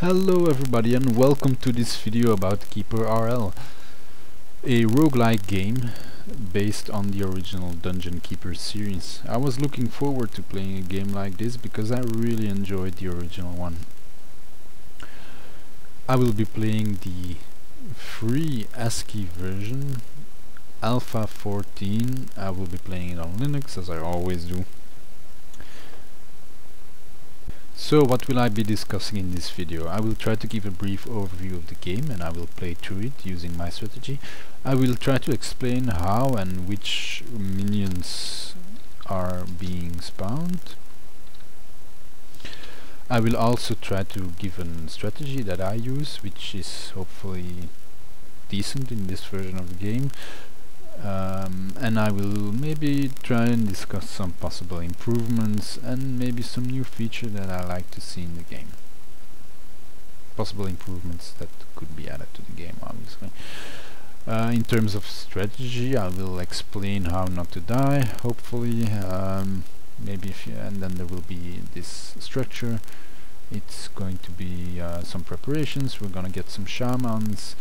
Hello everybody and welcome to this video about Keeper RL, a roguelike game based on the original Dungeon Keeper series. I was looking forward to playing a game like this because I really enjoyed the original one. I will be playing the free ASCII version, Alpha 14. I will be playing it on Linux as I always do. So what will I be discussing in this video? I will try to give a brief overview of the game and I will play through it using my strategy. I will try to explain how and which minions are being spawned. I will also try to give a strategy that I use, which is hopefully decent in this version of the game. And I will maybe try and discuss some possible improvements and maybe some new feature that I like to see in the game. Possible improvements that could be added to the game, obviously. In terms of strategy, I will explain how not to die, hopefully. Maybe if you, and then there will be this structure. It's going to be some preparations. We're gonna get some shamans.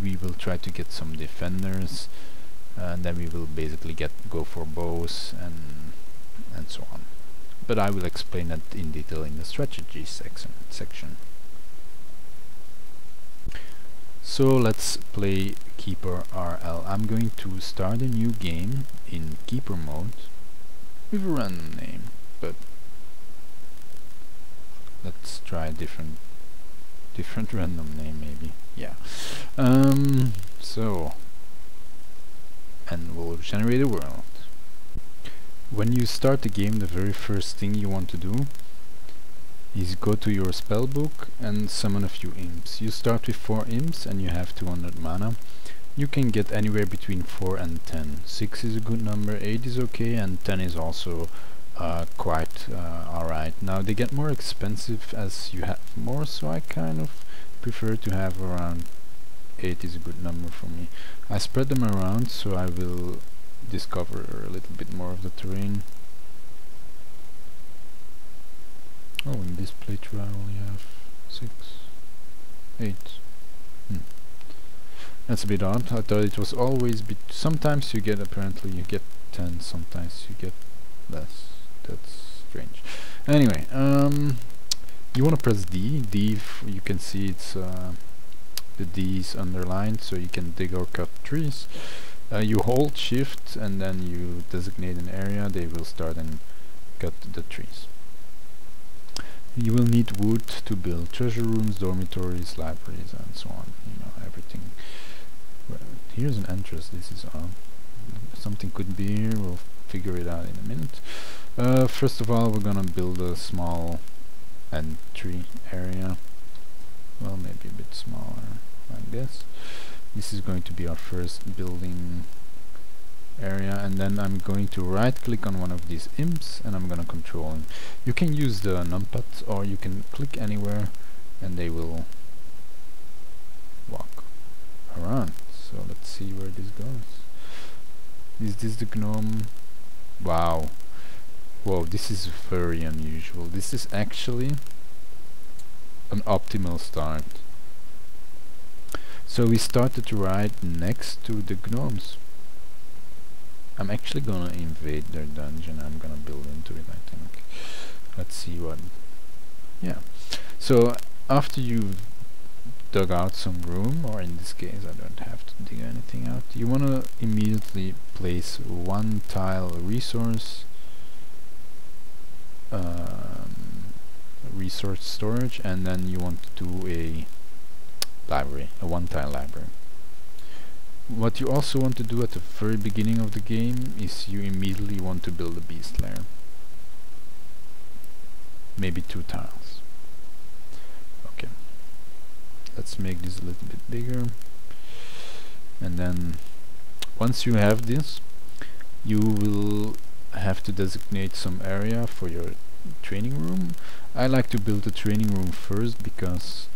We will try to get some defenders. And then we will basically go for bows and so on. But I will explain that in detail in the strategy section. So let's play Keeper RL. I'm going to start a new game in Keeper mode with a random name, but let's try a different random name maybe. Yeah. And we'll generate a world. When you start the game, the very first thing you want to do is go to your spellbook and summon a few imps. You start with 4 imps and you have 200 mana. You can get anywhere between 4 and 10. 6 is a good number, 8 is okay, and 10 is also quite alright. Now they get more expensive as you have more, so I kind of prefer to have around 8 is a good number for me. I spread them around so I will discover a little bit more of the terrain. Oh, in this playthrough I only have 6, 8. That's a bit odd. I thought it was always sometimes you get, apparently you get 10, sometimes you get less. That's strange. Anyway, you wanna press D. You can see it's the D is underlined, so you can dig or cut trees. You hold shift and then you designate an area. They will start and cut the trees. You will need wood to build treasure rooms, dormitories, libraries, and so on. You know, everything. Well, here's an entrance. This is on. Something could be here. We'll figure it out in a minute. First of all, we're gonna build a small entry area. Well, maybe a bit smaller, like this. This is going to be our first building area, and then I'm going to right click on one of these imps and I'm gonna control him. You can use the numpad or you can click anywhere and they will walk around. So let's see where this goes. Is this the gnome? Wow. Whoa, this is very unusual. This is actually an optimal start. So we started right next to the gnomes. I'm actually gonna invade their dungeon. I'm gonna build into it, I think. Let's see what. Yeah. So after you've dug out some room, or in this case I don't have to dig anything out, you wanna immediately place one tile resource resource storage, and then you want to do a library, a one-tile library. What you also want to do at the very beginning of the game is you immediately want to build a beast lair. Maybe 2 tiles. Okay. Let's make this a little bit bigger. And then once you have this, you will have to designate some area for your training room. I like to build a training room first because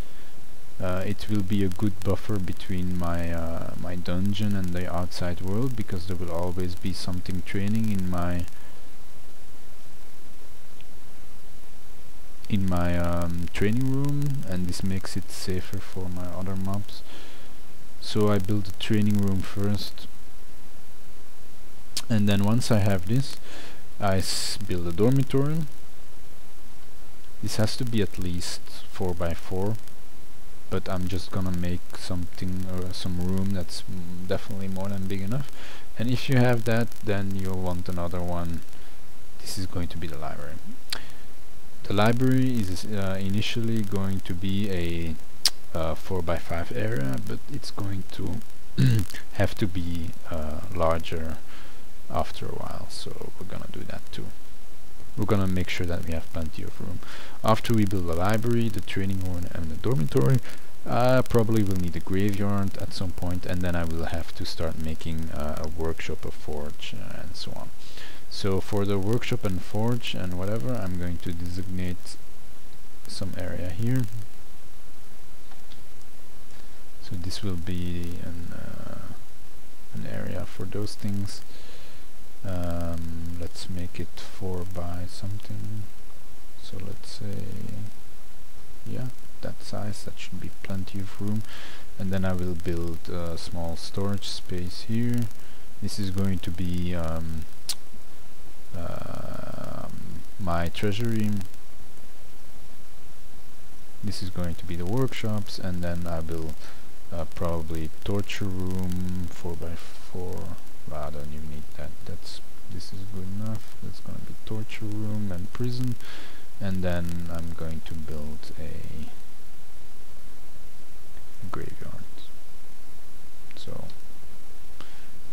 it will be a good buffer between my my dungeon and the outside world, because there will always be something training in my in my training room, and this makes it safer for my other maps. So I built a training room first, and then once I have this, I build a dormitory. This has to be at least 4 by 4, but I'm just gonna make something or some room that's definitely more than big enough. And if you have that, then you'll want another one. This is going to be the library. The library is initially going to be a 4 by 5 area, but it's going to have to be larger after a while, so we're gonna do that too. We're gonna make sure that we have plenty of room. After we build the library, the training room and the dormitory, I probably will need a graveyard at some point, and then I will have to start making a workshop, a forge, and so on. So for the workshop and forge and whatever, I'm going to designate some area here. So this will be an area for those things. Let's make it 4 by something, so let's say, yeah, that size, that should be plenty of room. And then I will build a small storage space here. This is going to be my treasury, this is going to be the workshops, and then I will probably torture room 4 by 4. I don't even need that. This is good enough. That's gonna be torture room and prison, and then I'm going to build a graveyard. So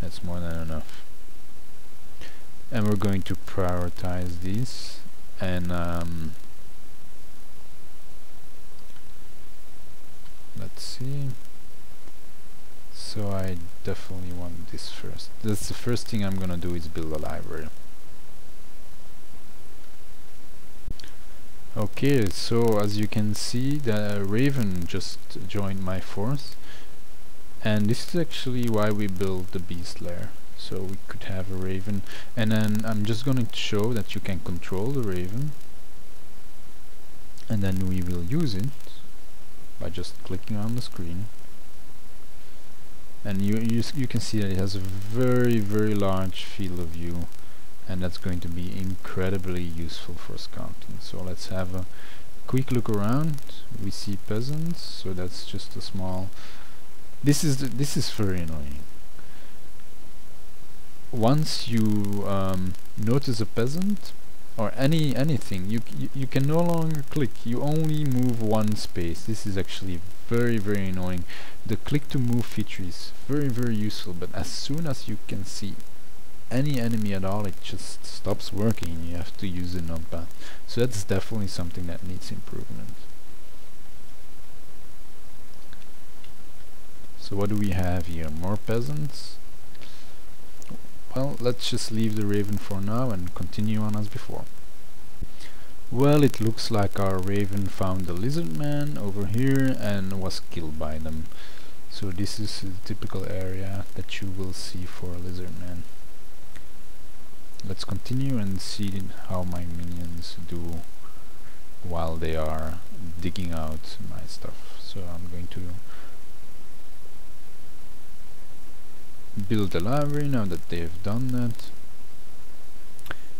that's more than enough. And we're going to prioritize these, and let's see. So I definitely want this first. That's the first thing I'm gonna do, is build a library. Okay, so as you can see, the raven just joined my force, and this is actually why we built the beast lair, so we could have a raven. And then I'm just gonna show that you can control the raven, and then we will use it by just clicking on the screen. And you can see that it has a very, very large field of view, and that's going to be incredibly useful for scouting. So let's have a quick look around. We see peasants, so that's just a small. This is very annoying. Once you notice a peasant or anything, you can no longer click. You only move one space. This is actually very, very annoying. The click to move feature is very, very useful, but as soon as you can see any enemy at all, it just stops working. You have to use the numpad. So that's definitely something that needs improvement. So what do we have here? More peasants. Well, let's just leave the raven for now and continue on as before. Well, it looks like our raven found the lizard man over here and was killed by them. So this is the typical area that you will see for a lizard man. Let's continue and see how my minions do while they are digging out my stuff. So I'm going to build a library now that they've done that.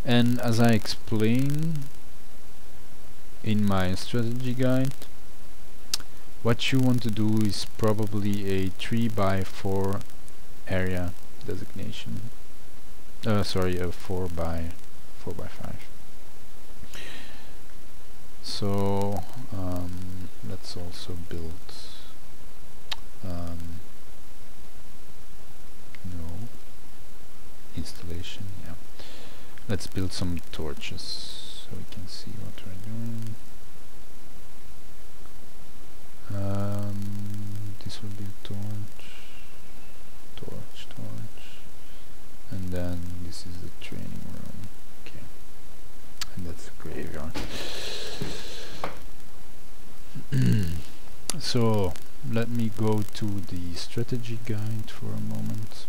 And as I explain in my strategy guide, what you want to do is probably a 3 by 4 area designation. Sorry, a 4 by 5. So let's also build. No installation. Yeah, let's build some torches. So we can see what we're doing. This will be a torch, and then this is the training room. Okay, and that's the graveyard. So let me go to the strategy guide for a moment.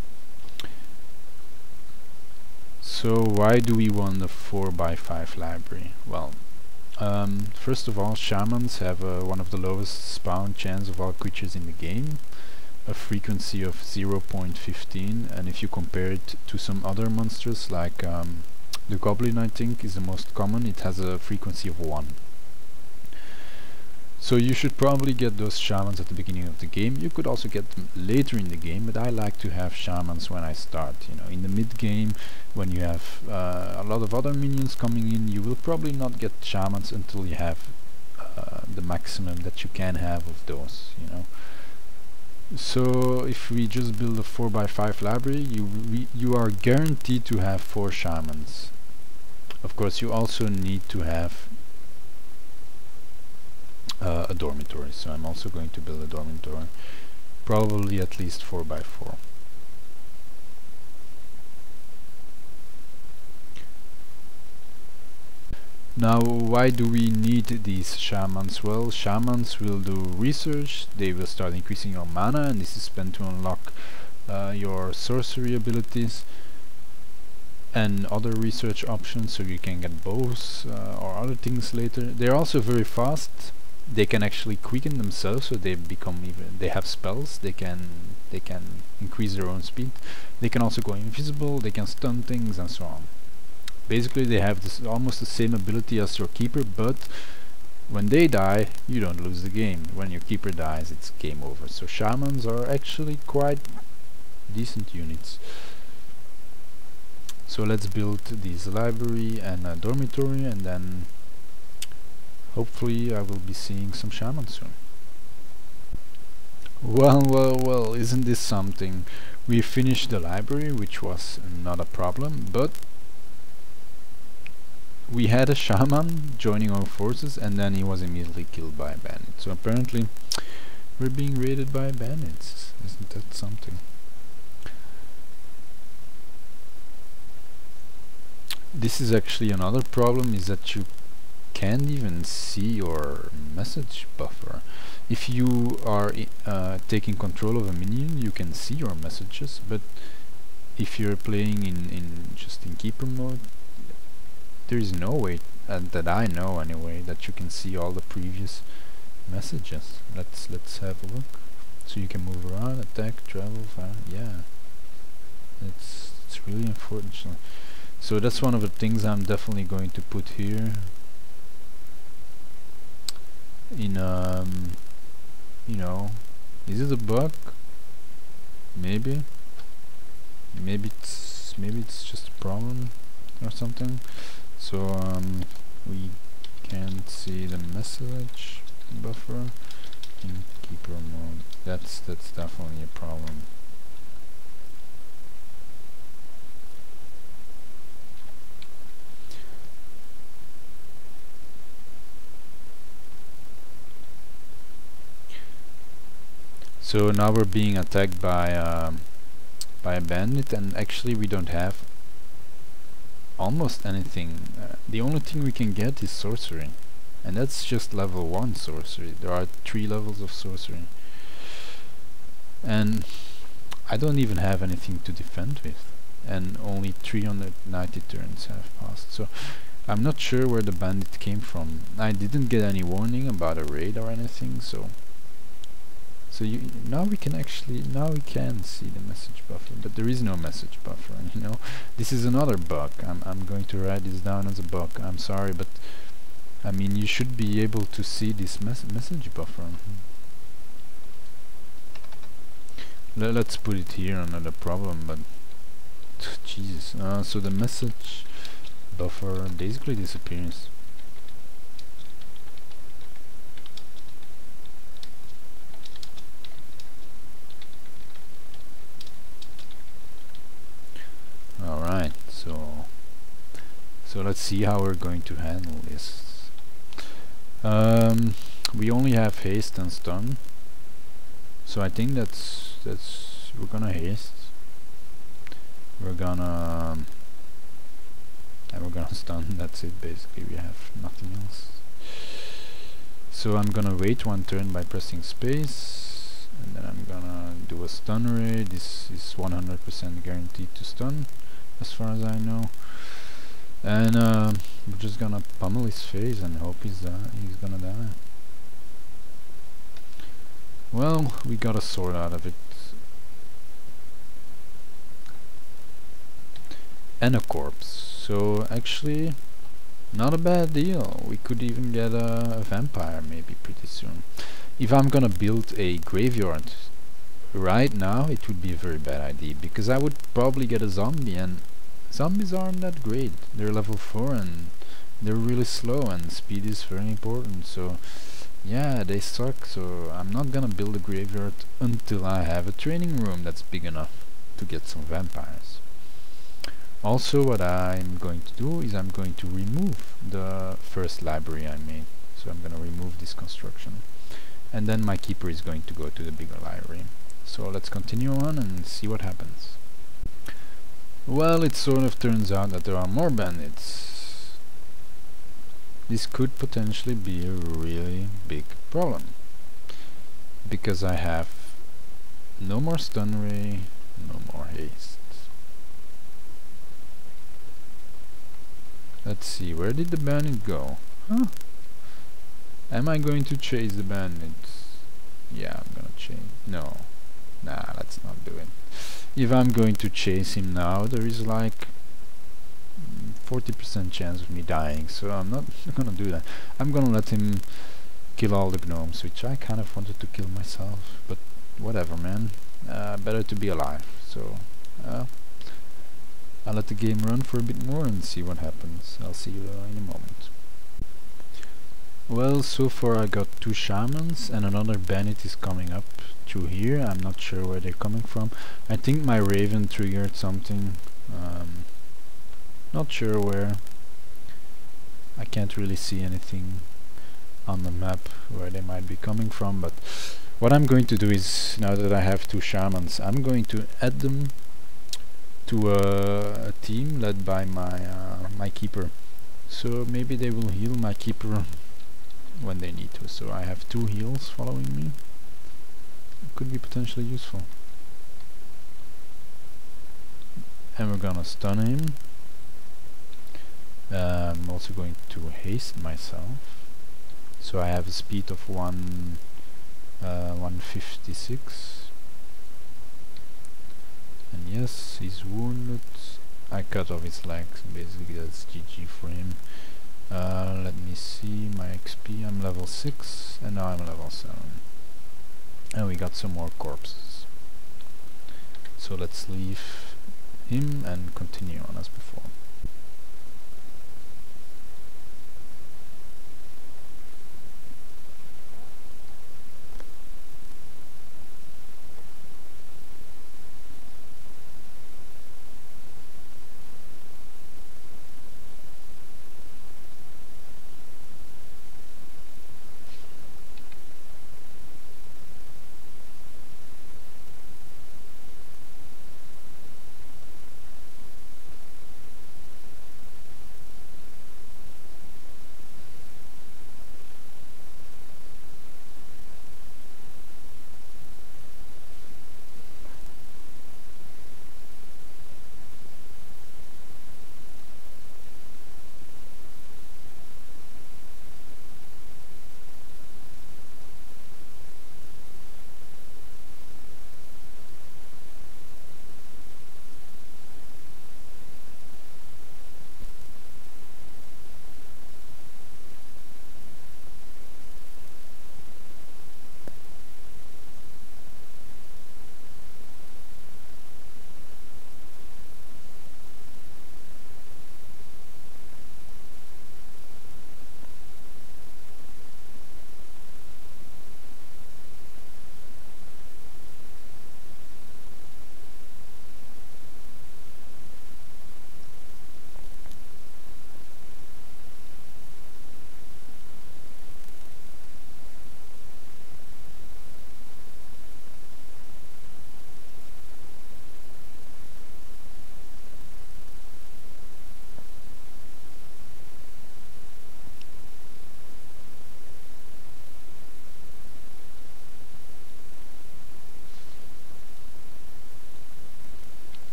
So why do we want a 4 by 5 library? Well, First of all, shamans have one of the lowest spawn chance of all creatures in the game, a frequency of 0.15, and if you compare it to some other monsters like the goblin, I think, is the most common, it has a frequency of 1. So you should probably get those shamans at the beginning of the game. You could also get them later in the game, but I like to have shamans when I start. You know, in the mid game, when you have a lot of other minions coming in, you will probably not get shamans until you have the maximum that you can have of those. You know, so if we just build a 4x5 library, you are guaranteed to have 4 shamans. Of course, you also need to have a dormitory, so I'm also going to build a dormitory, probably at least 4x4. Now, why do we need these shamans? Well, shamans will do research, they will start increasing your mana, and this is spent to unlock your sorcery abilities and other research options, so you can get bows or other things later. They're also very fast. They can actually quicken themselves, so they become even. They have spells. They can increase their own speed. They can also go invisible. They can stun things and so on. Basically, they have this almost the same ability as your keeper, but when they die, you don't lose the game. When your keeper dies, it's game over. So shamans are actually quite decent units. So let's build this library and a dormitory, and then hopefully I will be seeing some shamans soon. Well, well, well, isn't this something? We finished the library, which was not a problem, but we had a shaman joining our forces, and then he was immediately killed by bandits. So apparently we're being raided by bandits. Isn't that something? This is actually another problem, is that you can't even see your message buffer. If you are taking control of a minion, you can see your messages, but if you're playing in keeper mode, there is no way, that I know anyway, that you can see all the previous messages. Let's have a look. So you can move around, attack, travel, fire. Yeah, it's really unfortunate. So that's one of the things I'm definitely going to put here in you know, is it a bug? Maybe it's just a problem or something. So we can't see the message buffer in keeper mode. That's definitely a problem. So now we're being attacked by a bandit, and actually we don't have almost anything. The only thing we can get is sorcery, and that's just level 1 sorcery. There are 3 levels of sorcery, and I don't even have anything to defend with, and only 390 turns have passed. So I'm not sure where the bandit came from. I didn't get any warning about a raid or anything, so now we can see the message buffer, but there is no message buffer. You know, this is another bug. I'm going to write this down as a bug. I'm sorry, but I mean, you should be able to see this message buffer. Let's put it here, another problem. But Jesus, so the message buffer basically disappears. Alright, so let's see how we're going to handle this. We only have haste and stun, so I think that's we're gonna haste. We're gonna stun. That's it, basically. We have nothing else. So I'm gonna wait 1 turn by pressing space, and then I'm gonna do a stun ray. This is 100% guaranteed to stun, as far as I know. And we're just gonna pummel his face and hope he's gonna die. Well, we got a sword out of it. And a corpse. So actually, not a bad deal. We could even get a vampire maybe pretty soon. If I'm gonna build a graveyard right now, it would be a very bad idea, because I would probably get a zombie, and zombies aren't that great. They're level 4 and they're really slow, and speed is very important, so yeah, they suck. So I'm not gonna build a graveyard until I have a training room that's big enough to get some vampires. Also, what I'm going to do is I'm going to remove the first library I made. So I'm gonna remove this construction, and then my keeper is going to go to the bigger library. So let's continue on and see what happens. Well, it sort of turns out that there are more bandits. This could potentially be a really big problem, because I have no more stun ray, no more haste. Let's see, where did the bandit go? Huh? Am I going to chase the bandits? Yeah, I'm gonna chase... no. Nah, let's not do it. If I'm going to chase him now, there is like 40% chance of me dying, so I'm not gonna do that. I'm gonna let him kill all the gnomes, which I kind of wanted to kill myself, but whatever, man. Better to be alive, so... I'll let the game run for a bit more and see what happens. I'll see you in a moment. Well, so far I got 2 shamans, and another bandit is coming up through here. I'm not sure where they're coming from. I think my raven triggered something. Not sure where. I can't really see anything on the map where they might be coming from, but what I'm going to do is, now that I have 2 shamans, I'm going to add them to a team led by my keeper, so maybe they will heal my keeper when they need to. So I have 2 heals following me. It could be potentially useful. And we're gonna stun him. I'm also going to haste myself, so I have a speed of 156. And yes, he's wounded. I cut off his legs, basically. That's GG for him. Let me see my XP. I'm level 6 and now I'm level 7. And we got some more corpses. So let's leave him and continue on as before.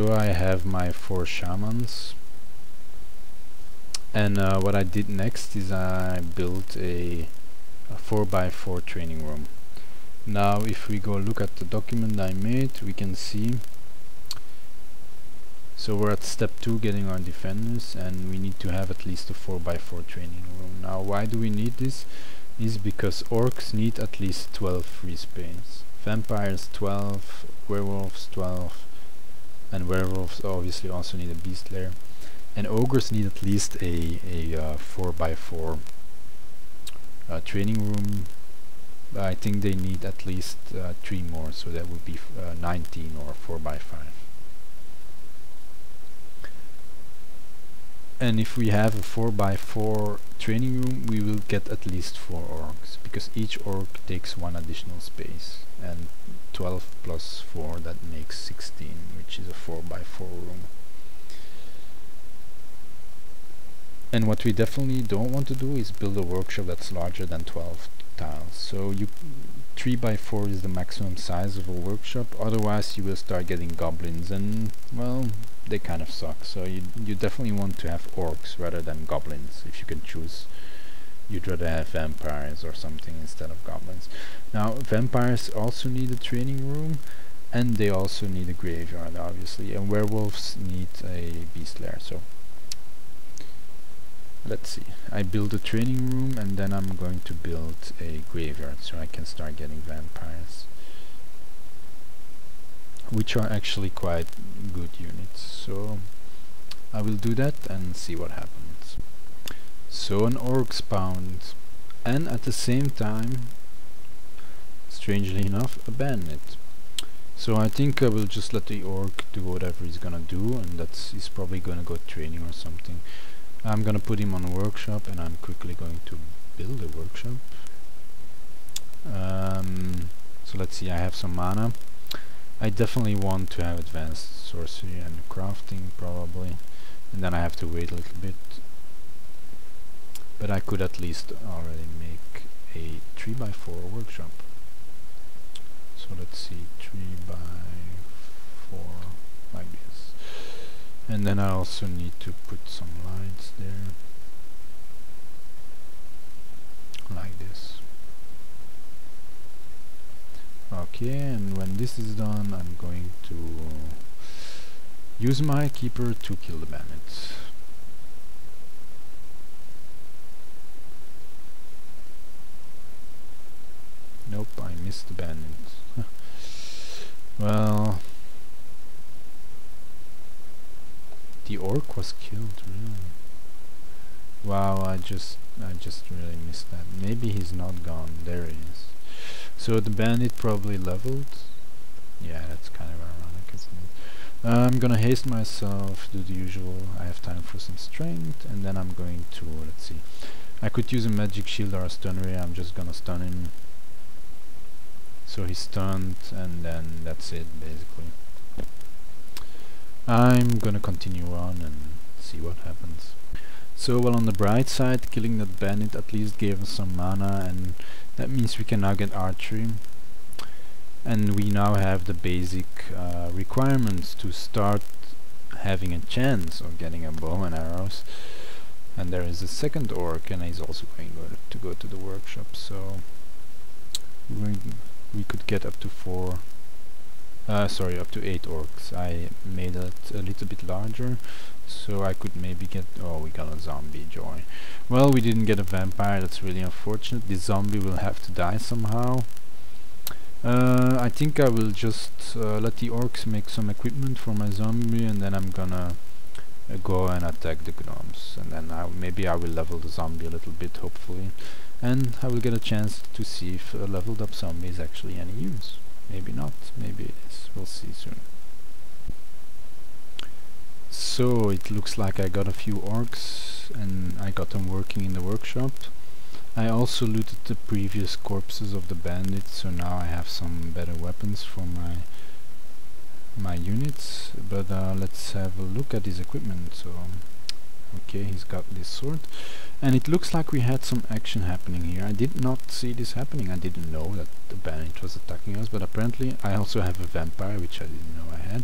So I have my 4 shamans, and what I did next is I built a 4x4 training room. Now if we go look at the document I made, we can see, so we're at step 2, getting our defenders, and we need to have at least a 4x4 training room. Now why do we need this? Is because orcs need at least 12 free space, vampires 12, werewolves 12, and werewolves obviously also need a beast lair, and ogres need at least a 4x4 training room. I think they need at least 3 more, so that would be 19 or 4x5. And if we have a 4x4 training room, we will get at least 4 orcs, because each orc takes 1 additional space, and 12 plus 4, that makes 16, which is a 4x4 room. And what we definitely don't want to do is build a workshop that's larger than 12 tiles. So 3x4 is the maximum size of a workshop, otherwise you will start getting goblins, and well, they kind of suck. So you definitely want to have orcs rather than goblins. If you can choose, you'd rather have vampires or something instead of goblins. Now vampires also need a training room, and they also need a graveyard obviously, and werewolves need a beast lair. So let's see, I build a training room, and then I'm going to build a graveyard so I can start getting vampires, which are actually quite good units. So I will do that and see what happens. So an orc spawned, and at the same time, strangely enough, a bandit. So I think I will just let the orc do whatever he's gonna do, and he's probably gonna go training or something. I'm gonna put him on a workshop, and I'm quickly going to build a workshop. So let's see, I have some mana. I definitely want to have advanced sorcery and crafting probably, and then I have to wait a little bit, but I could at least already make a 3x4 workshop. So let's see, 3x4 like this, and then I also need to put some lights there like this. Okay, and when this is done, I'm going to use my keeper to kill the bandits. Nope, I missed the bandits. Well, the orc was killed, really. Wow, I just really missed that. Maybe he's not gone. There he is. So the bandit probably leveled. Yeah, that's kind of ironic, isn't it? I'm gonna haste myself, do the usual. I have time for some strength, and then I'm going to, let's see, I could use a magic shield or a stun ray. I'm just gonna stun him, so he's stunned, and then that's it basically. I'm gonna continue on and see what happens. So well, on the bright side, killing that bandit at least gave us some mana, and that means we can now get archery, and we now have the basic requirements to start having a chance of getting a bow and arrows. And there is a second orc, and he's also going to go to the workshop, so we could get up to 8 orcs. I made it a little bit larger, so I could maybe get... oh, we got a zombie, joy. Well, we didn't get a vampire, that's really unfortunate. This zombie will have to die somehow. I think I will just let the orcs make some equipment for my zombie, and then I'm gonna go and attack the gnomes, and then maybe I will level the zombie a little bit, hopefully, and I will get a chance to see if a leveled up zombie is actually any use. Maybe not, maybe it is, we'll see soon. So it looks like I got a few orcs, and I got them working in the workshop. I also looted the previous corpses of the bandits, so now I have some better weapons for my units. But let's have a look at his equipment. So okay, he's got this sword, and it looks like we had some action happening here. I did not see this happening. I didn't know that the bandit was attacking us, but apparently I also have a vampire, which I didn't know I had,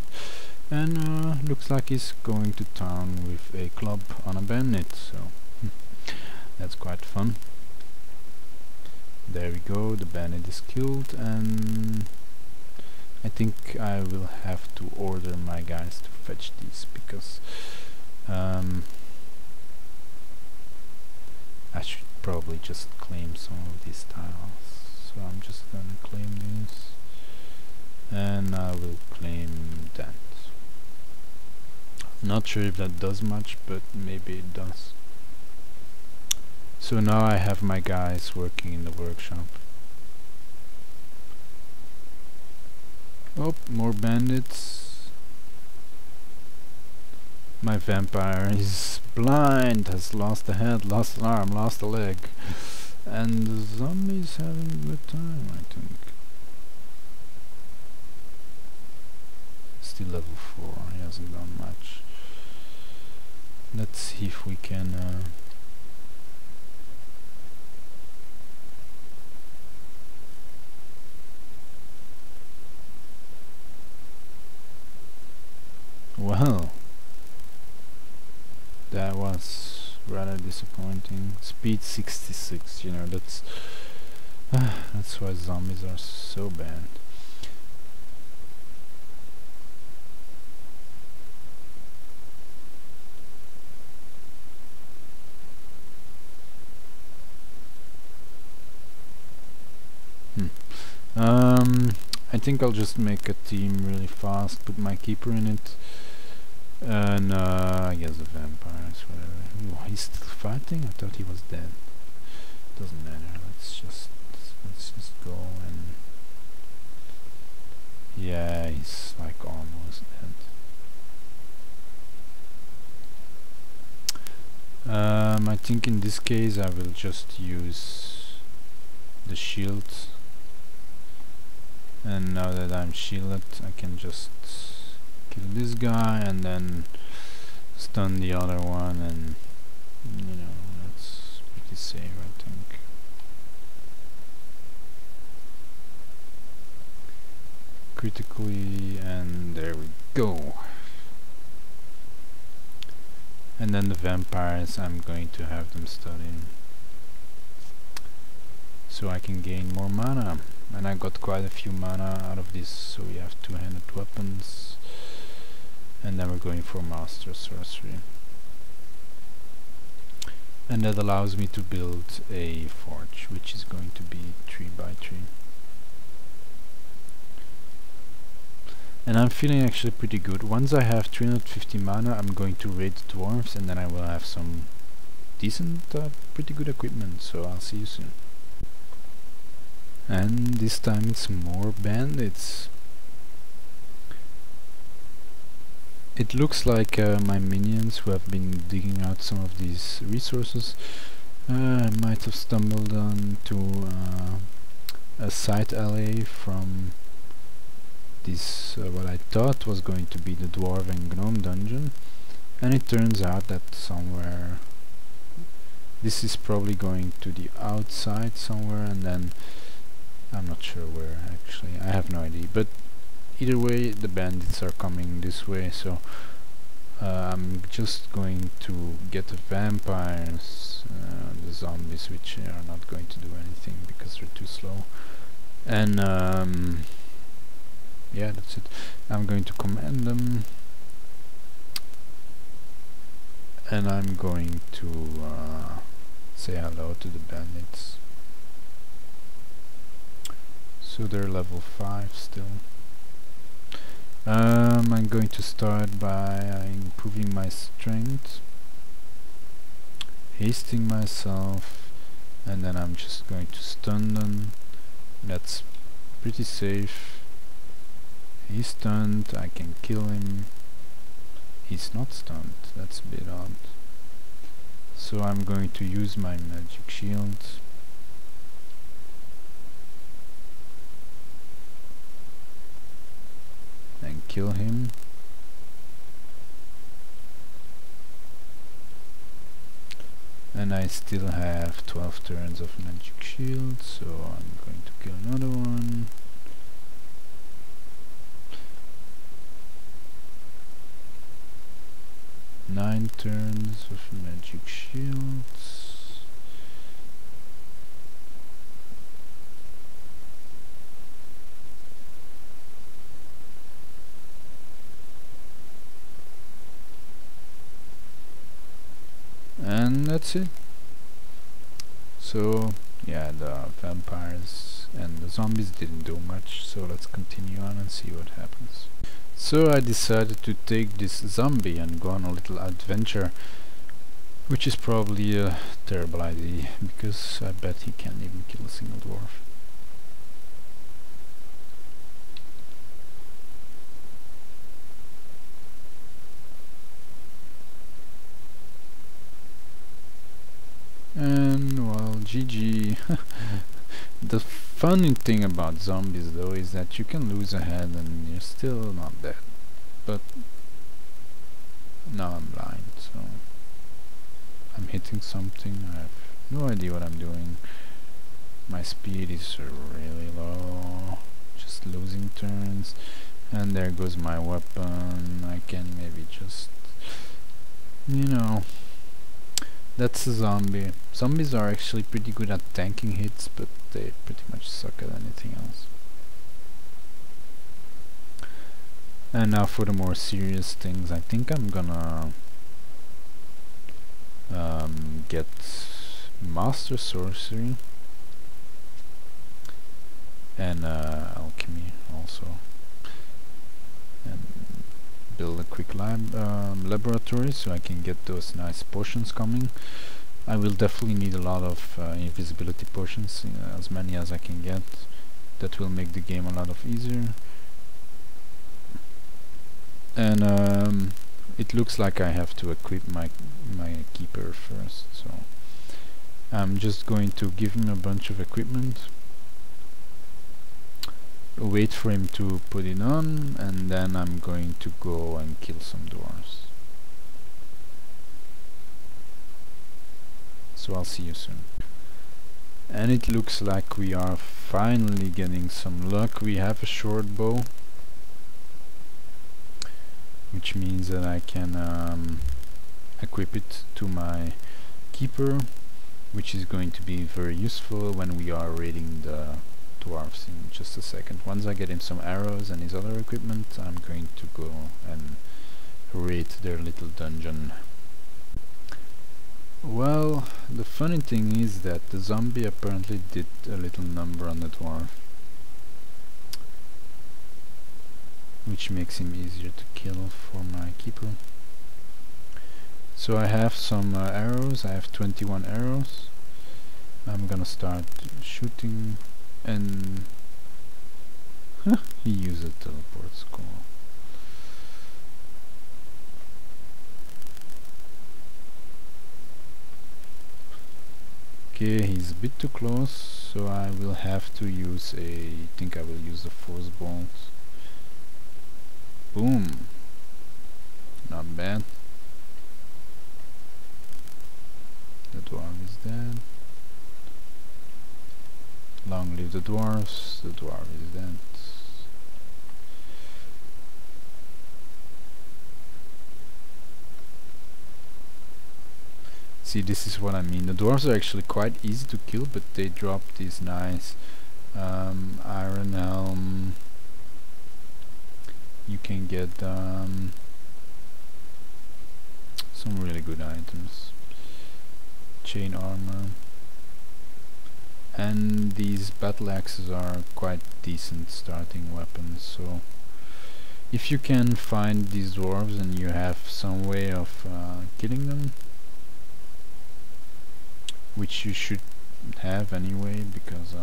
and looks like he's going to town with a club on a bandit, so that's quite fun. There we go, the bandit is killed, and I think I will have to order my guys to fetch these, because I should probably just claim some of these tiles. So I'm just gonna claim this, and I will claim that. Not sure if that does much, but maybe it does. So now I have my guys working in the workshop. Oh, more bandits. My vampire is blind, has lost a head, lost an arm, lost a leg. And the zombie's having a good time, I think. Still level 4, he hasn't done much. Let's see if we can well, that was rather disappointing. Speed 66, you know, that's why zombies are so bad. I think I'll just make a team really fast, put my keeper in it, and I guess the vampires, whatever. He's still fighting? I thought he was dead. Doesn't matter. Let's just go and yeah, he's like almost dead. I think in this case I will just use the shield. And now that I'm shielded, I can just kill this guy and then stun the other one, and you know, that's pretty safe, I think. Critically, and there we go. And then the vampires, I'm going to have them studying, so I can gain more mana. And I got quite a few mana out of this, so we have two-handed weapons, and then we're going for Master Sorcery, and that allows me to build a forge, which is going to be 3x3. And I'm feeling actually pretty good. Once I have 350 mana, I'm going to raid the dwarves, and then I will have some decent, pretty good equipment, so I'll see you soon. And this time it's more bandits. It looks like my minions, who have been digging out some of these resources, might have stumbled onto a side alley from this what I thought was going to be the dwarf and gnome dungeon, and it turns out that somewhere this is probably going to the outside somewhere, and then I'm not sure where actually, I have no idea, but either way the bandits are coming this way, so I'm just going to get the vampires, the zombies, which are not going to do anything because they're too slow, and yeah, that's it. I'm going to command them, and I'm going to say hello to the bandits. So they're level 5 still. I'm going to start by improving my strength, hasting myself, and then I'm just going to stun them. That's pretty safe. He's stunned, I can kill him. He's not stunned, that's a bit odd. So I'm going to use my magic shield. And kill him. And I still have 12 turns of magic shield, so I'm going to kill another one. 9 turns of magic shields. And that's it. So yeah, the vampires and the zombies didn't do much, so let's continue on and see what happens. So I decided to take this zombie and go on a little adventure, which is probably a terrible idea because I bet he can't even kill a single dwarf. And well, GG. The funny thing about zombies though is that you can lose a head and you're still not dead. But now I'm blind, so I'm hitting something, I have no idea what I'm doing. My speed is really low, just losing turns, and there goes my weapon. I can maybe just, you know, that's a zombie. Zombies are actually pretty good at tanking hits, but they pretty much suck at anything else. And now for the more serious things, I think I'm gonna get Master Sorcery and Alchemy also, and build a quick laboratory so I can get those nice potions coming. I will definitely need a lot of invisibility potions, as many as I can get. That will make the game a lot of easier. And it looks like I have to equip my keeper first, so I'm just going to give him a bunch of equipment, wait for him to put it on, and then I'm going to go and kill some dwarves. So I'll see you soon. And it looks like we are finally getting some luck. We have a short bow, which means that I can equip it to my keeper, which is going to be very useful when we are raiding the dwarves in just a second. Once I get him some arrows and his other equipment, I'm going to go and raid their little dungeon. Well, the funny thing is that the zombie apparently did a little number on the dwarf, which makes him easier to kill for my keeper. So I have some arrows. I have 21 arrows. I'm gonna start shooting. And he used a teleport, cool. Okay, he's a bit too close, so I will have to use I will use a force bolt. Boom. Not bad. The dwarf is dead. Long live the dwarves, the dwarf is dead. See, this is what I mean. The dwarves are actually quite easy to kill, but they drop these nice iron helm. You can get some really good items. Chain armor. And these battle axes are quite decent starting weapons, so if you can find these dwarves and you have some way of killing them, which you should have anyway because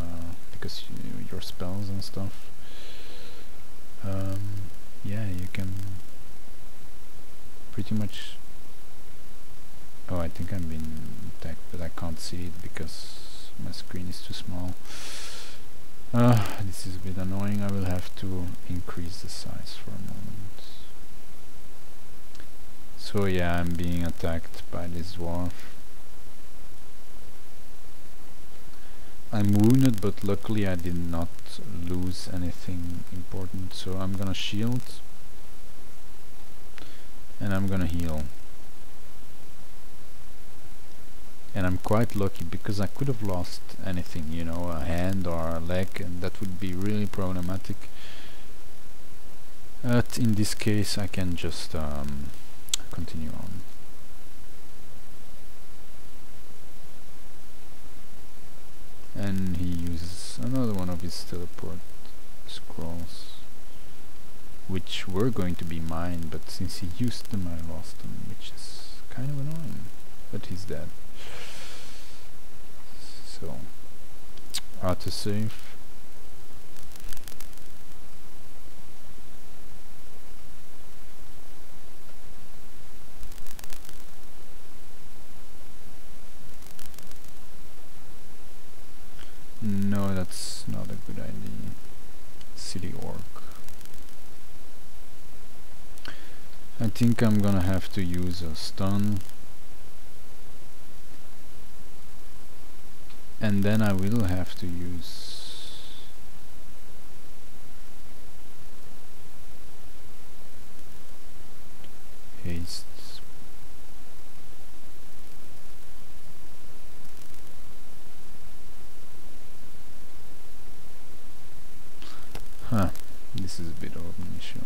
your spells and stuff, yeah, you can pretty much... Oh, I think I'm being attacked, but I can't see it because my screen is too small. This is a bit annoying. I will have to increase the size for a moment. So yeah, I'm being attacked by this dwarf. I'm wounded, but luckily I did not lose anything important, so I'm gonna shield and I'm gonna heal. and I'm quite lucky because I could have lost anything, you know, a hand or a leg, and that would be really problematic. But in this case I can just continue on. And he uses another one of his teleport scrolls, which were going to be mine, but since he used them I lost them, which is kind of annoying, but he's dead. So, autosave. No, that's not a good idea. Silly orc. I think I'm gonna have to use a stun, and then I will have to use haste. Huh, this is a bit of an issue.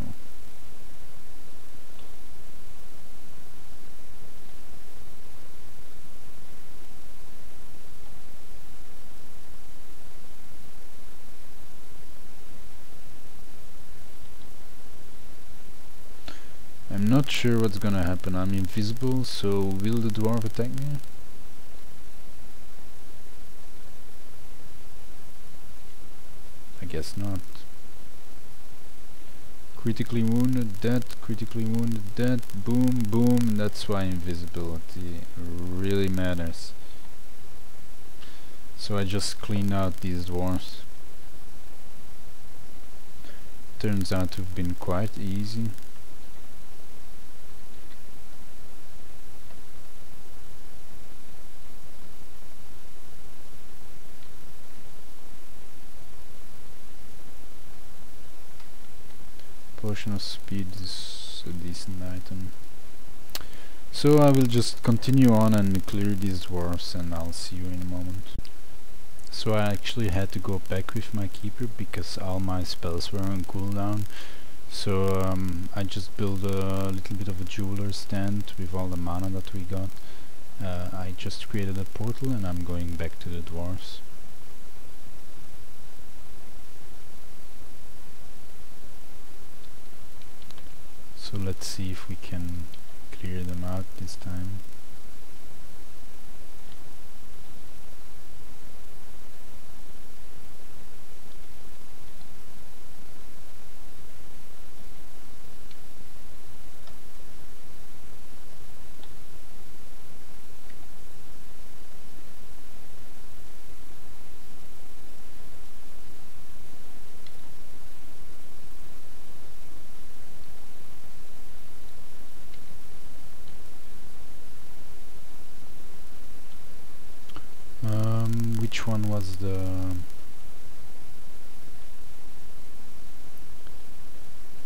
I'm not sure what's gonna happen. I'm invisible, so will the dwarf attack me? I guess not. Critically wounded, dead, critically wounded, dead, boom, boom. That's why invisibility really matters. So I just cleaned out these dwarves. Turns out to have been quite easy. Potion of speed is a decent item. So I will just continue on and clear these dwarves, and I'll see you in a moment. So I actually had to go back with my keeper because all my spells were on cooldown. So I just built a little bit of a jeweler stand with all the mana that we got. I just created a portal and I'm going back to the dwarves. So let's see if we can clear them out this time. Which one was the...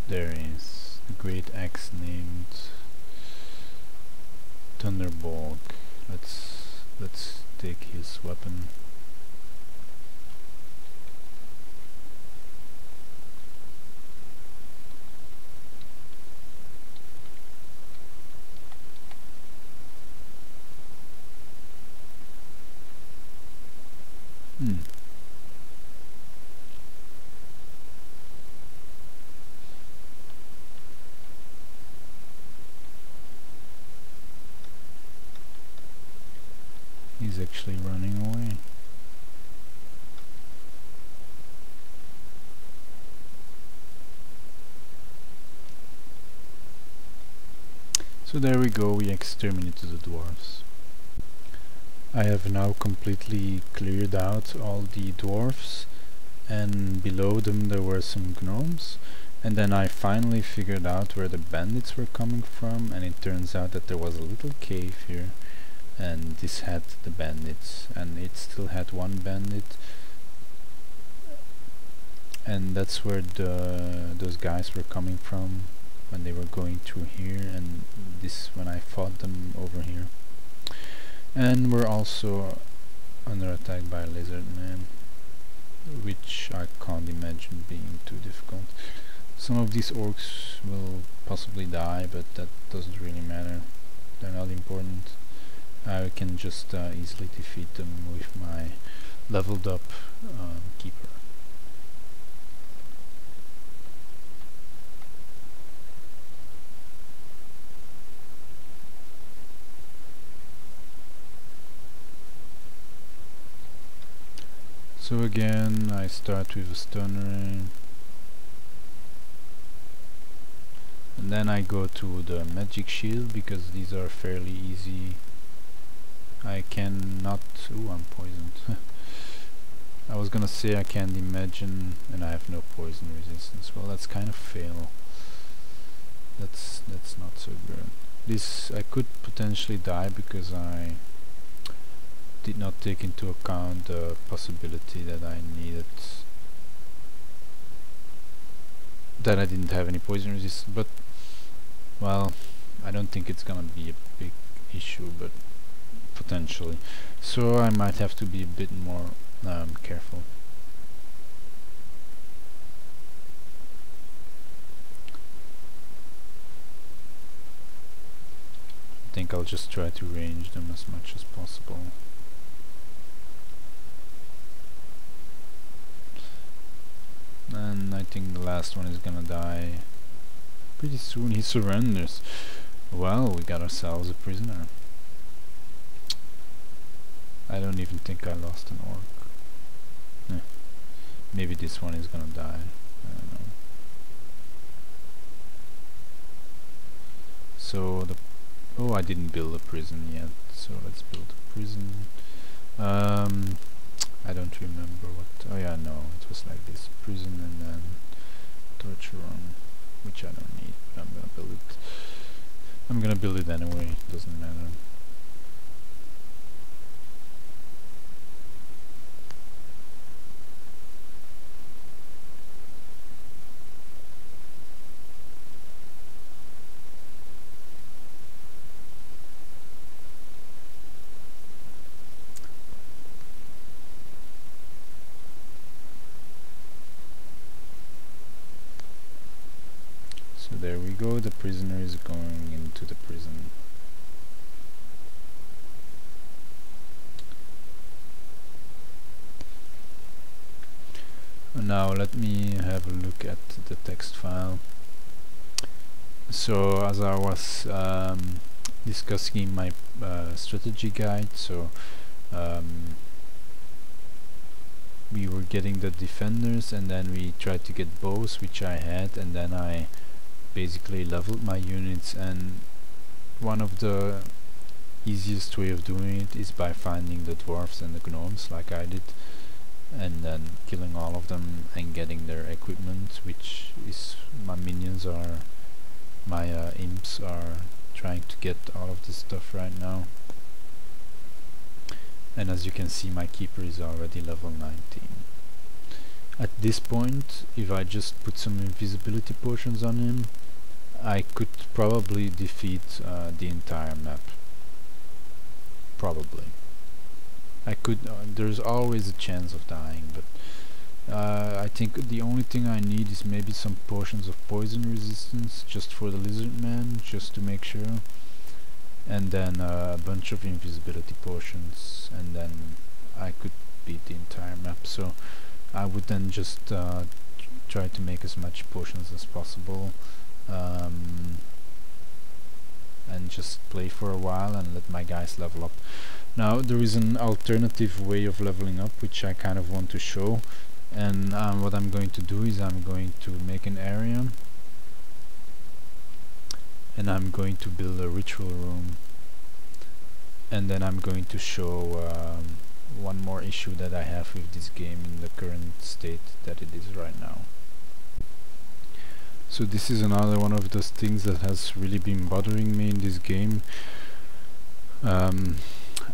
There is the great axe named Thunderbolt. Let's take his weapon. He's actually running away. So there we go, we exterminated the dwarves. I have now completely cleared out all the dwarves, and below them there were some gnomes, and then I finally figured out where the bandits were coming from, and it turns out that there was a little cave here, and this had the bandits, and it still had one bandit, and that's where those guys were coming from when they were going through here, and this when I fought them over here. And we're also under attack by Lizard Man, which I can't imagine being too difficult. Some of these orcs will possibly die, but that doesn't really matter. They're not important. I can just easily defeat them with my leveled up keeper. So again, I start with a stunner, and then I go to the magic shield because these are fairly easy. I cannot... Ooh, I'm poisoned. I was gonna say I can't imagine, and I have no poison resistance. Well, that's kind of fail. That's not so good. This I could potentially die because I did not take into account the possibility that I needed, that I didn't have any poison resistance, but well, I don't think it's gonna be a big issue, but potentially. So I might have to be a bit more careful. I think I'll just try to range them as much as possible. And I think the last one is gonna die pretty soon. He surrenders. Well, we got ourselves a prisoner. I don't even think I lost an orc. Eh. Maybe this one is gonna die. I don't know. So the... Oh, I didn't build a prison yet. So let's build a prison. I don't remember what... Oh yeah, no. It was like this. Prison and then torture room, which I don't need, but I'm gonna build it. I'm gonna build it anyway. It doesn't matter. There we go, the prisoner is going into the prison. Now let me have a look at the text file. So as I was discussing in my strategy guide, so we were getting the defenders, and then we tried to get bows, which I had, and then I basically leveled my units. And one of the easiest way of doing it is by finding the dwarves and the gnomes like I did, and then killing all of them and getting their equipment, which is my minions are, my imps are trying to get all of this stuff right now. And as you can see, my keeper is already level 19. At this point, if I just put some invisibility potions on him, I could probably defeat the entire map. Probably. I could. There's always a chance of dying, but I think the only thing I need is maybe some potions of poison resistance, just for the Lizard Man, just to make sure, and then a bunch of invisibility potions, and then I could beat the entire map. So I would then just try to make as much potions as possible, and just play for a while and let my guys level up. Now there is an alternative way of leveling up, which I kind of want to show, and what I'm going to do is I'm going to make an area, and I'm going to build a ritual room, and then I'm going to show one more issue that I have with this game in the current state that it is right now. So this is another one of those things that has really been bothering me in this game.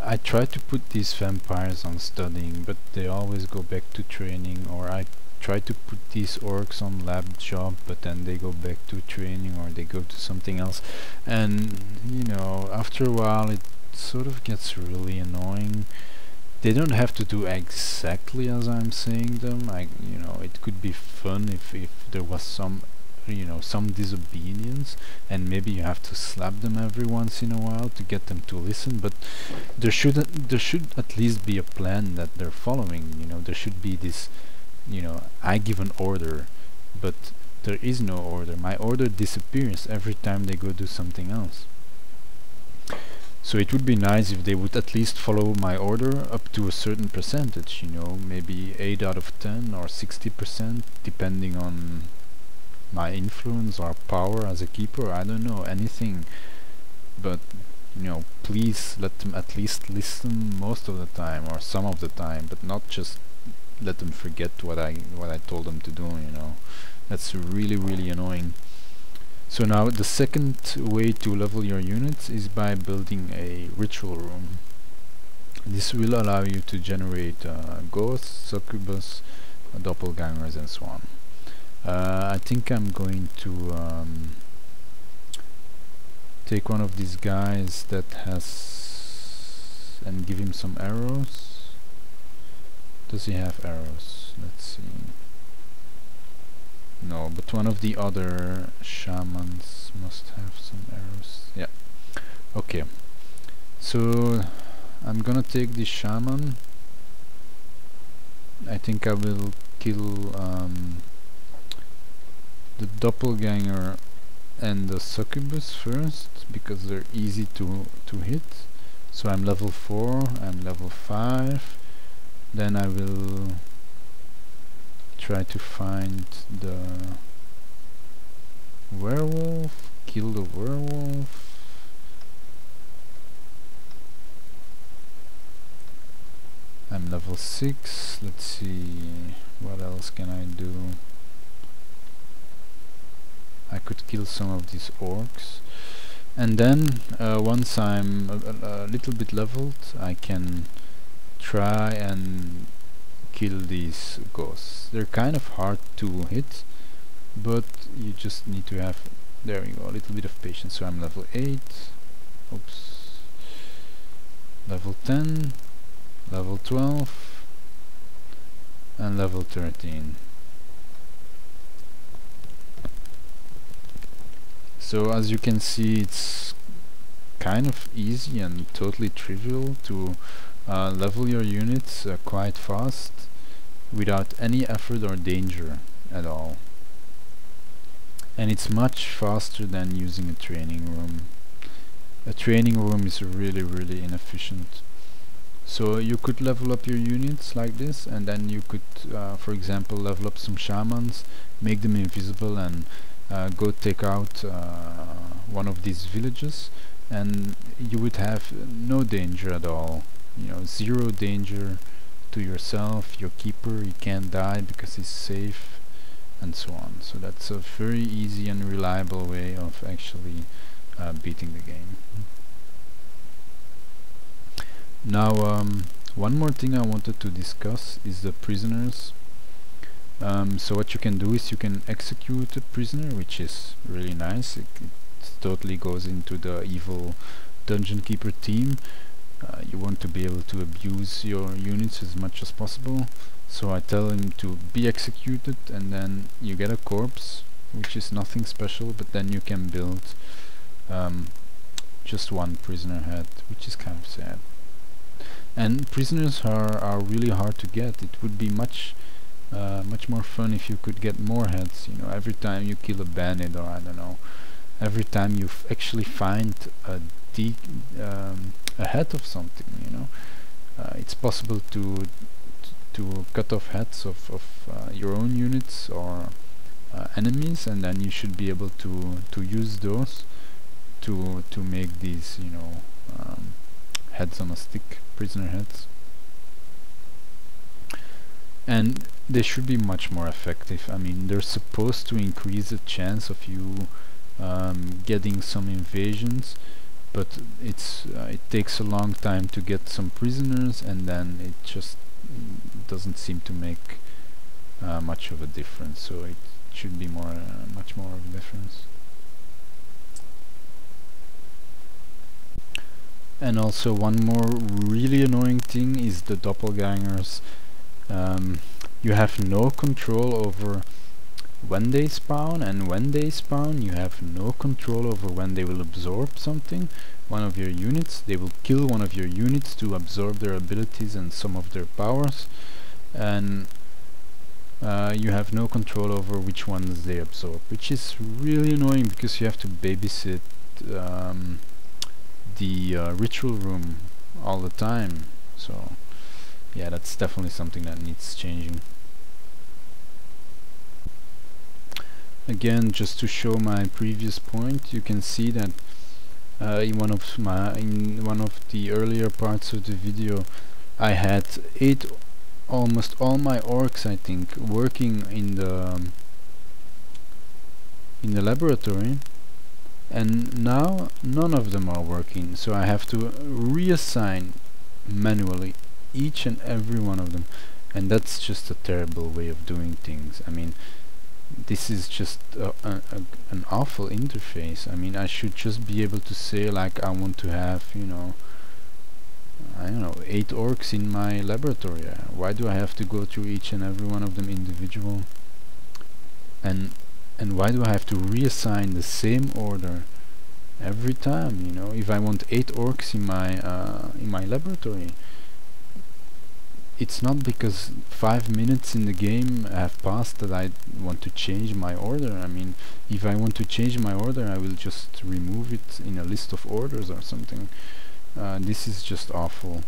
I try to put these vampires on studying, but they always go back to training, or I try to put these orcs on lab job, but then they go back to training or they go to something else. And you know, after a while it sort of gets really annoying. They don't have to do exactly as I'm saying them. You know, it could be fun if there was some, you know, some disobedience, and maybe you have to slap them every once in a while to get them to listen, but there should at least be a plan that they're following. You know, there should be this, you know, I give an order, but there is no order. My order disappears every time they go do something else. So it would be nice if they would at least follow my order up to a certain percentage, you know, maybe 8 out of 10 or 60%, depending on my influence or power as a keeper, I don't know, anything. But, you know, please let them at least listen most of the time or some of the time, but not just let them forget what I told them to do, you know. That's really, really annoying. So now the second way to level your units is by building a ritual room. This will allow you to generate ghosts, succubus, doppelgangers, and so on. I think I'm going to take one of these guys that has and give him some arrows. Does he have arrows? Let's see. No, but one of the other shamans must have some arrows. Yeah. Okay. So I'm gonna take this shaman. I think I will kill the doppelganger and the succubus first, because they're easy to hit. So I'm level 4, I'm level 5, then I will try to find the werewolf, kill the werewolf. I'm level 6, let's see, what else can I do? I could kill some of these orcs, and then once I'm a little bit leveled, I can try and kill these ghosts. They're kind of hard to hit, but you just need to have, there you go, a little bit of patience. So I'm level 8, oops, level 10, level 12, and level 13. So as you can see, it's kind of easy and totally trivial to level your units quite fast without any effort or danger at all. And it's much faster than using a training room. A training room is really, really inefficient. So you could level up your units like this, and then you could, for example, level up some shamans, make them invisible, and go take out one of these villages, and you would have no danger at all. You know, zero danger to yourself, your keeper. He can't die because he's safe, and so on. So that's a very easy and reliable way of actually beating the game. Now, one more thing I wanted to discuss is the prisoners. So what you can do is you can execute a prisoner, which is really nice. It totally goes into the evil Dungeon Keeper team. You want to be able to abuse your units as much as possible. So I tell him to be executed, and then you get a corpse, which is nothing special, but then you can build just one prisoner head, which is kind of sad. And prisoners are really hard to get. It would be much more fun if you could get more heads, you know, every time you kill a bandit, or I don't know, every time you actually find a head of something, you know. It's possible to cut off heads of your own units or enemies, and then you should be able to use those to make these, you know, heads on a stick, prisoner heads. And they should be much more effective. I mean, they're supposed to increase the chance of you getting some invasions, but it takes a long time to get some prisoners, and then it just doesn't seem to make much of a difference. So it should be more, much more of a difference. And also one more really annoying thing is the doppelgangers. You have no control over when they spawn, and when they spawn you have no control over when they will absorb something, one of your units. They will kill one of your units to absorb their abilities and some of their powers, and you have no control over which ones they absorb, which is really annoying because you have to babysit the ritual room all the time. So yeah, that's definitely something that needs changing. Again, just to show my previous point, you can see that in one of the earlier parts of the video I had almost all my orcs, I think, working in the laboratory, and now none of them are working, so I have to reassign manually each and every one of them, and that's just a terrible way of doing things. I mean, this is just an awful interface. I mean, I should just be able to say, like, I want to have, you know, I don't know, 8 orcs in my laboratory. Why do I have to go through each and every one of them individual? And why do I have to reassign the same order every time? You know, if I want 8 orcs in my laboratory, it's not because 5 minutes in the game have passed that I want to change my order. I mean, if I want to change my order, I will just remove it in a list of orders or something. This is just awful.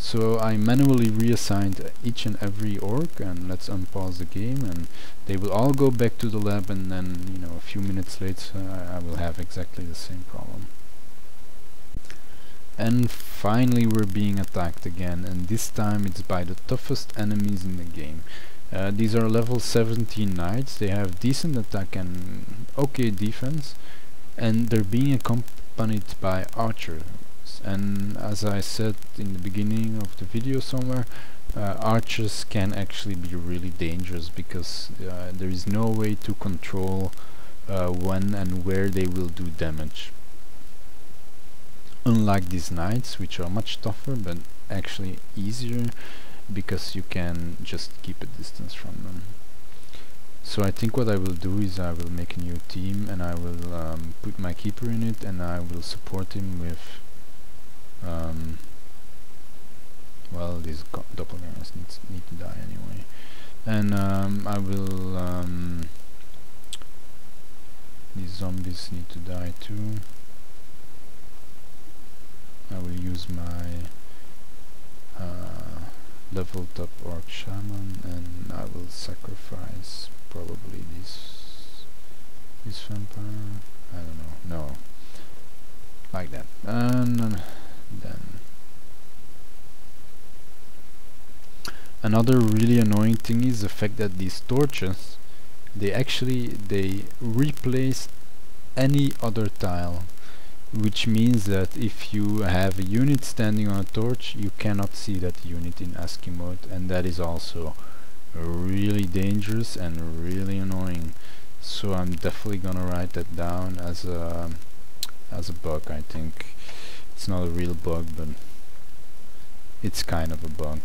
So I manually reassigned each and every orc, and let's unpause the game, and they will all go back to the lab, and then, you know, a few minutes later I will have exactly the same problem. And finally we're being attacked again, and this time it's by the toughest enemies in the game. These are level 17 knights. They have decent attack and okay defense, and they're being accompanied by archers. And as I said in the beginning of the video somewhere, archers can actually be really dangerous because there is no way to control when and where they will do damage. Unlike these knights, which are much tougher but actually easier because you can just keep a distance from them. So I think what I will do is I will make a new team, and I will put my keeper in it, and I will support him with well, these doppelgangers need to die anyway, and I will these zombies need to die too. I will use my leveled up orc shaman, and I will sacrifice probably this vampire. I don't know. No, like that, and then another really annoying thing is the fact that these torches, they replace any other tile. Which means that if you have a unit standing on a torch, you cannot see that unit in ASCII mode, and that is also really dangerous and really annoying. So I'm definitely gonna write that down as a bug, I think. It's not a real bug, but it's kind of a bug.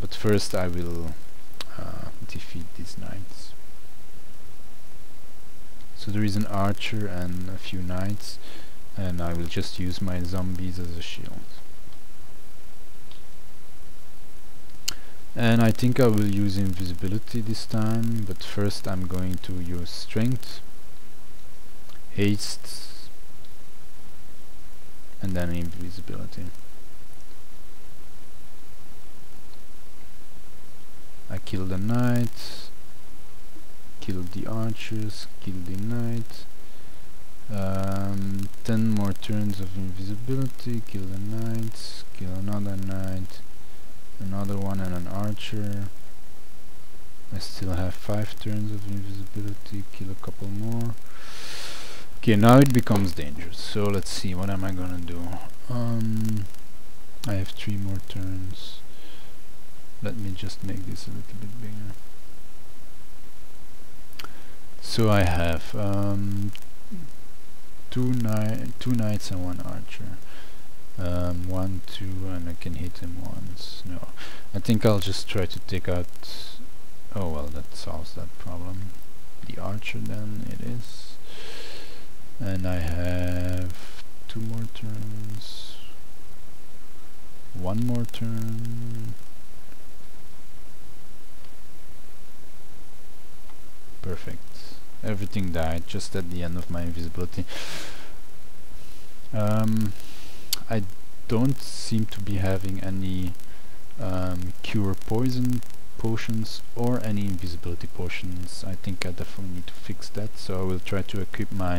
But first I will defeat these knights. So there is an archer and a few knights, and I will just use my zombies as a shield. And I think I will use invisibility this time, but first I'm going to use strength, haste, and then invisibility. I kill the knight, kill the archers, kill the knight, 10 more turns of invisibility, kill the knights, kill another knight, another one and an archer. I still have 5 turns of invisibility, kill a couple more. Okay, now it becomes dangerous, so let's see, what am I gonna do? I have 3 more turns. Let me just make this a little bit bigger. So I have two knights and one archer. 1, 2, and I can hit him once. No, I think I'll just try to take out. Oh well, that solves that problem. The archer, then it is. And I have 2 more turns, 1 more turn. Perfect. Everything died just at the end of my invisibility. I don't seem to be having any cure poison potions or any invisibility potions. I think I definitely need to fix that, so I will try to equip my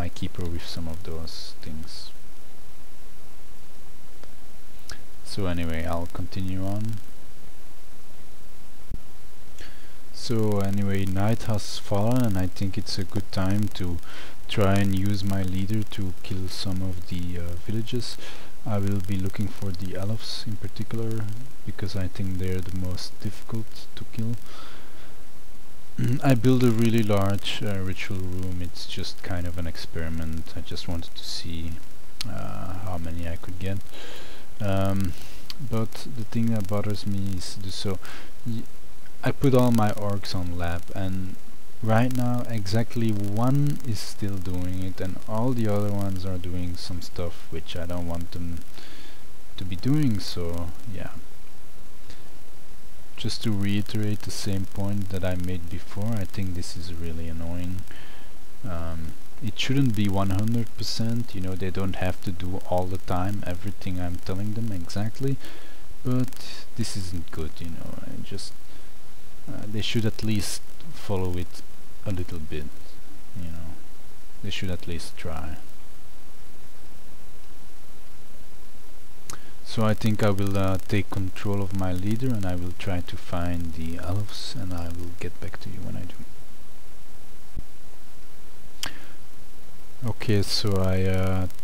my keeper with some of those things. So anyway, I'll continue on. So anyway, night has fallen, and I think it's a good time to try and use my leader to kill some of the villages. I will be looking for the elves in particular, because I think they're the most difficult to kill. I built a really large ritual room. It's just kind of an experiment. I just wanted to see how many I could get. But the thing that bothers me is I put all my orcs on lab, and right now exactly 1 is still doing it, and all the other ones are doing some stuff which I don't want them to be doing. So yeah, just to reiterate the same point that I made before, I think this is really annoying. It shouldn't be 100%, you know, they don't have to do all the time everything I'm telling them exactly, but this isn't good, you know. I just they should at least follow it a little bit, you know, they should at least try. So I think I will take control of my leader, and I will try to find the elves, and I will get back to you when I do. Okay, so I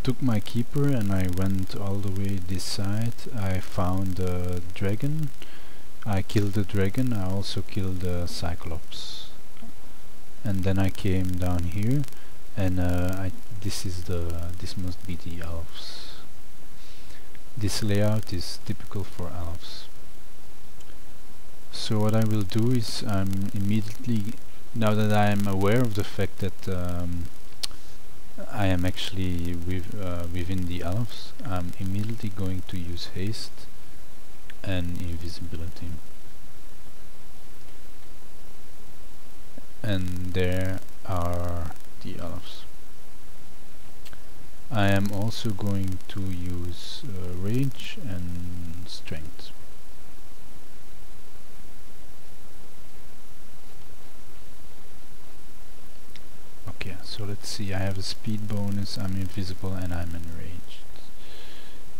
took my keeper and I went all the way this side. I found a dragon. I killed the dragon, I also killed the cyclops, and then I came down here, and this must be the elves. This layout is typical for elves. So what I will do is, I'm immediately, now that I am aware of the fact that I am actually within the elves, I'm immediately going to use haste and invisibility, and there are the elves. I am also going to use rage and strength. Okay, so let's see, I have a speed bonus, I'm invisible, and I'm enraged.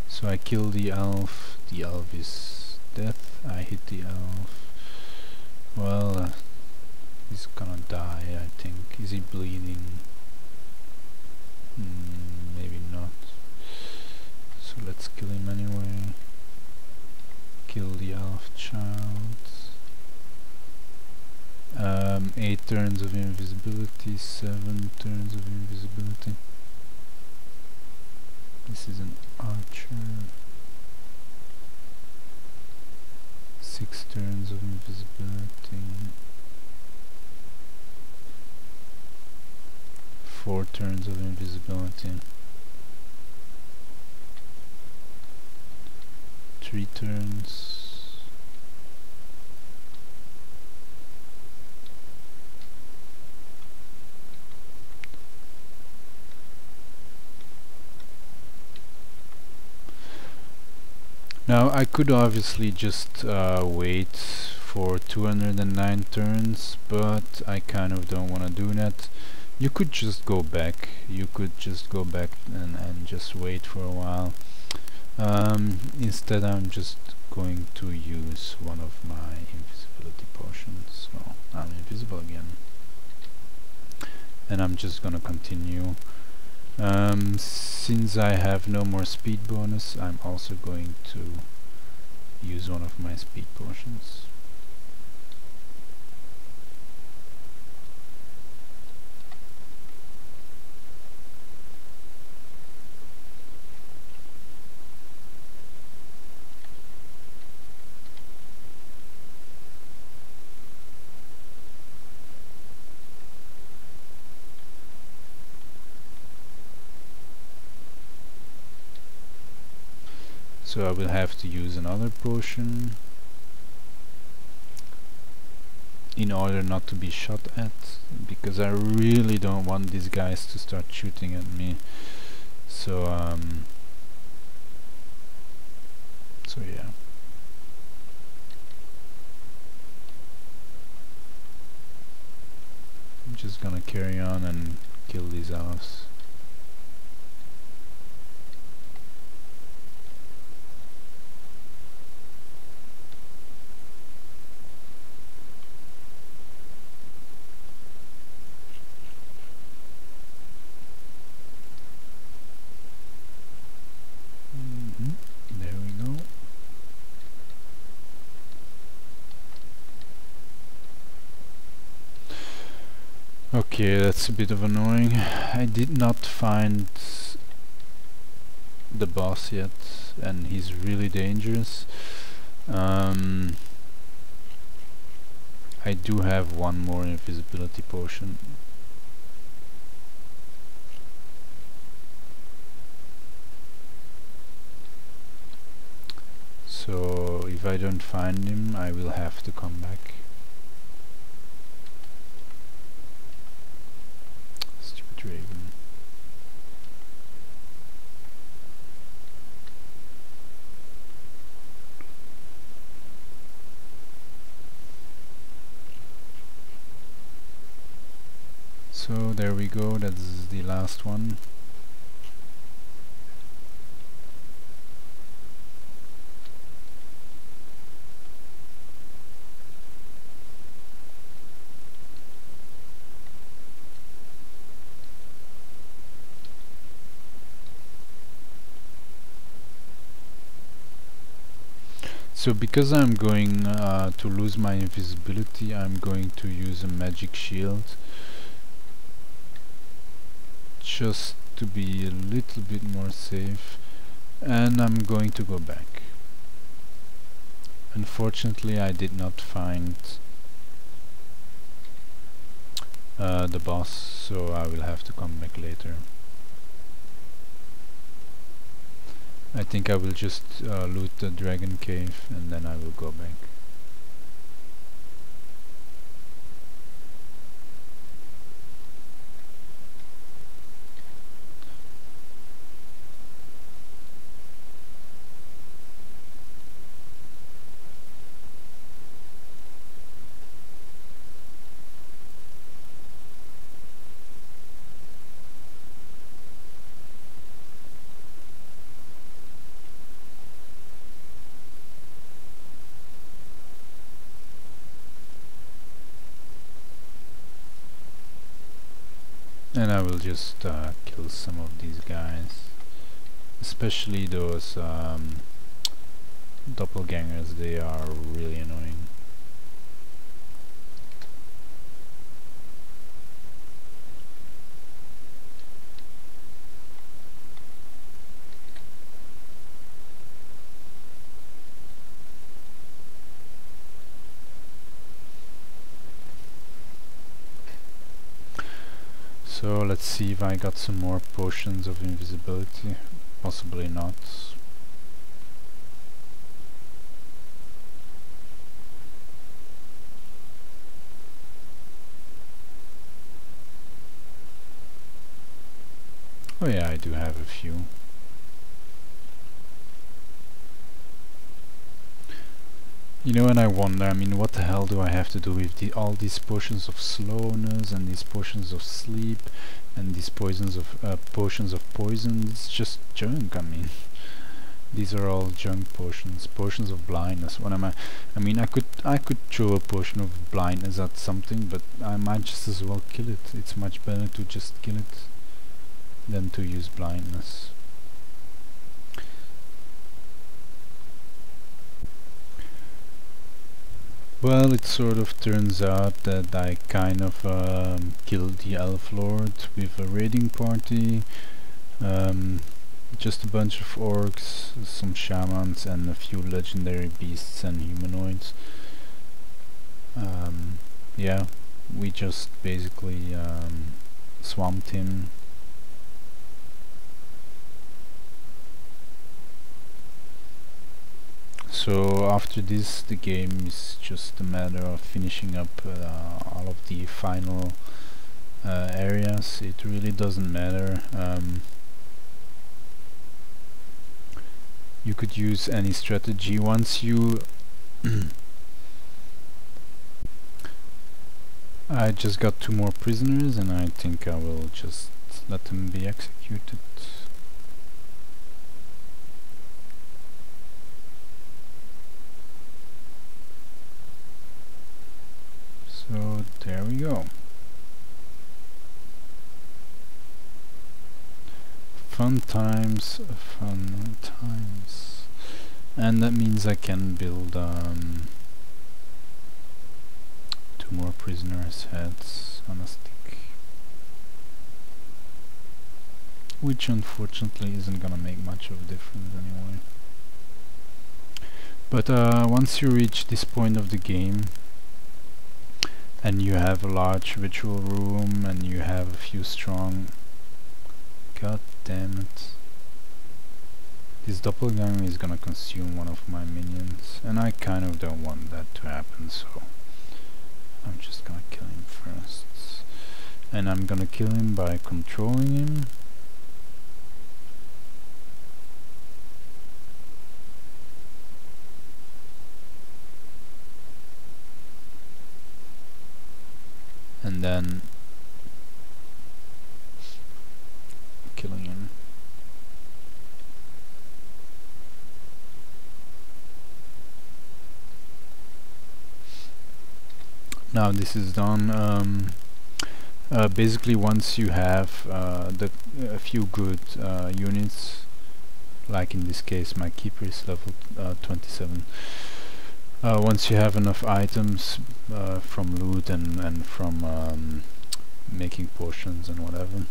So I kill the elf. The elf is death. I hit the elf. Well, he's gonna die, I think. Is he bleeding? Maybe not. So let's kill him anyway. Kill the elf child. 8 turns of invisibility, 7 turns of invisibility. This is an archer. 6 turns of invisibility. 4 turns of invisibility. 3 turns. Now I could obviously just wait for 209 turns, but I kind of don't want to do that. You could just go back. You could just go back and just wait for a while. Instead, I'm just going to use one of my invisibility potions. So I'm invisible again, and I'm just gonna continue. Since I have no more speed bonus, I'm also going to use one of my speed potions. So I will have to use another potion in order not to be shot at, because I really don't want these guys to start shooting at me. So so yeah. I'm just gonna carry on and kill these elves. Okay, that's a bit of annoying. I did not find the boss yet, and he's really dangerous. I do have one more invisibility potion. So if I don't find him, I will have to come back. Raven. So there we go, that's the last one. So because I'm going to lose my invisibility, I'm going to use a magic shield just to be a little bit more safe, and I'm going to go back. Unfortunately, I did not find the boss, so I will have to come back later. I think I will just loot the dragon cave and then I will go back. And I will just kill some of these guys, especially those doppelgangers. They are really annoying. So let's see if I got some more potions of invisibility. Possibly not. Oh yeah, I do have a few. You know, and I wonder, I mean, what the hell do I have to do with all these potions of slowness and these potions of sleep and these potions of poison? It's just junk, I mean. These are all junk potions. Potions of blindness. What am I? I mean, I could throw a potion of blindness at something, but I might just as well kill it. It's much better to just kill it than to use blindness. Well, it sort of turns out that I kind of killed the elf lord with a raiding party, just a bunch of orcs, some shamans and a few legendary beasts and humanoids. Yeah, we just basically swamped him. So after this, the game is just a matter of finishing up all of the final areas. It really doesn't matter. You could use any strategy once you I just got 2 more prisoners, and I think I will just let them be executed. So there we go. Fun times, fun times. And that means I can build 2 more prisoners' heads on a stick, which unfortunately isn't gonna make much of a difference anyway. But once you reach this point of the game and you have a large ritual room and you have a few strong... God damn it. This doppelganger is gonna consume one of my minions, and I kind of don't want that to happen, so I'm just gonna kill him first. And I'm gonna kill him by controlling him. And then killing him. Now this is done. Basically, once you have a few good units, like in this case my keeper is level 27, once you have enough items from loot and from making potions and whatever,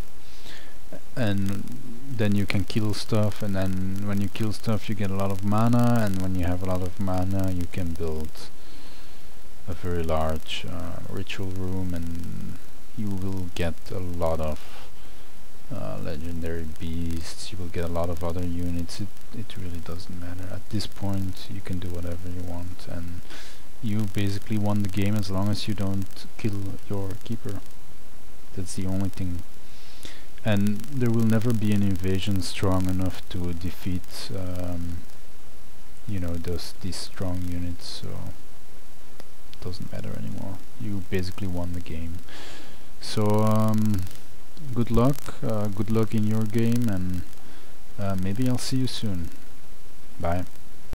and then you can kill stuff, and then when you kill stuff you get a lot of mana, and when you have a lot of mana you can build a very large ritual room, and you will get a lot of legendary beasts, you will get a lot of other units. It really doesn't matter. At this point you can do whatever you want, and you basically won the game as long as you don't kill your keeper. That's the only thing. And there will never be an invasion strong enough to defeat you know, these strong units, so it doesn't matter anymore. You basically won the game. So good luck in your game, and maybe I'll see you soon. Bye.